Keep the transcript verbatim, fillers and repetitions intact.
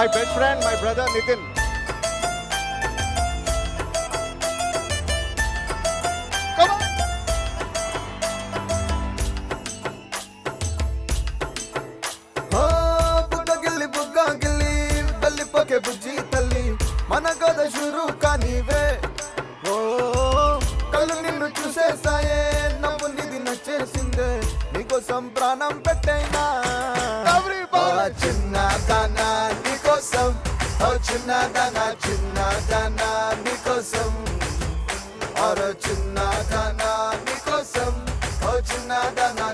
My best friend, my brother Nithiin. Come on. Oh, buga gilli, buga gilli, balli poke bujji talli, managada shuru kanive. Oh, kallu ninnu chusesaye, navvu nidi nachesinde, neekosam pranam pettaina. Chinnadana neekosam, oh Chinnadana, Chinnadana neekosam, oh Chinnadana neekosam, oh Chinnadana.